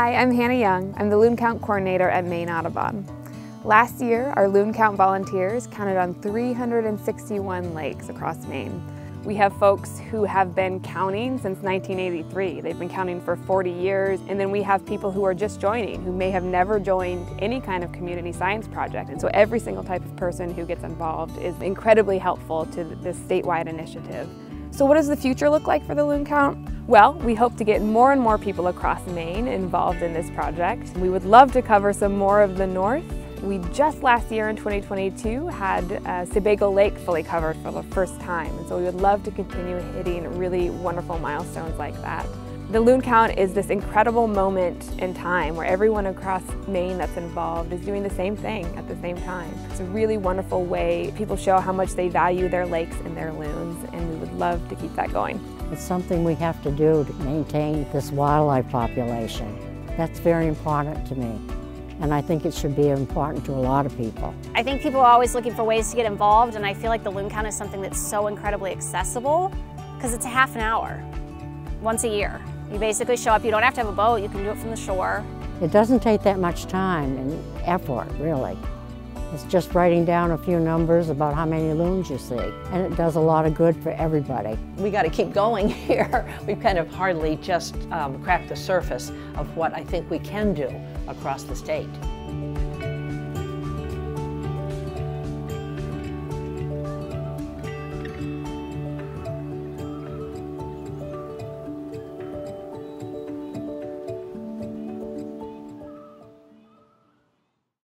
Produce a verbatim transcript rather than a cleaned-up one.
Hi, I'm Hannah Young. I'm the Loon Count Coordinator at Maine Audubon. Last year, our Loon Count volunteers counted on three hundred sixty-one lakes across Maine. We have folks who have been counting since nineteen eighty-three. They've been counting for forty years. And then we have people who are just joining, who may have never joined any kind of community science project. And so every single type of person who gets involved is incredibly helpful to this statewide initiative. So what does the future look like for the Loon Count? Well, we hope to get more and more people across Maine involved in this project. We would love to cover some more of the north. We just last year in twenty twenty-two had uh, Sebago Lake fully covered for the first time, and so we would love to continue hitting really wonderful milestones like that. The Loon Count is this incredible moment in time where everyone across Maine that's involved is doing the same thing at the same time. It's a really wonderful way people show how much they value their lakes and their loons, and we would love to keep that going. It's something we have to do to maintain this wildlife population. That's very important to me. And I think it should be important to a lot of people. I think people are always looking for ways to get involved, and I feel like the Loon Count is something that's so incredibly accessible because it's a half an hour, once a year. You basically show up, you don't have to have a boat, you can do it from the shore. It doesn't take that much time and effort, really. It's just writing down a few numbers about how many loons you see, and it does a lot of good for everybody. We got to keep going here. We've kind of hardly just um, cracked the surface of what I think we can do across the state.